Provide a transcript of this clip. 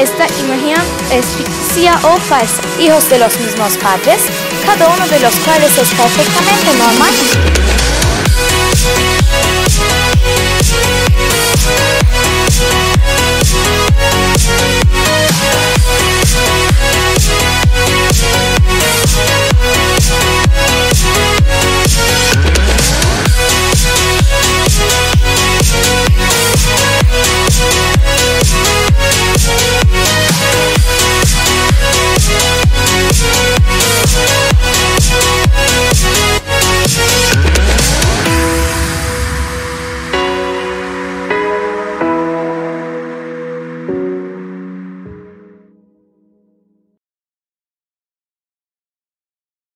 esta imagen es ficticia o falsa. Hijos de los mismos padres, cada uno de los cuales es perfectamente normal.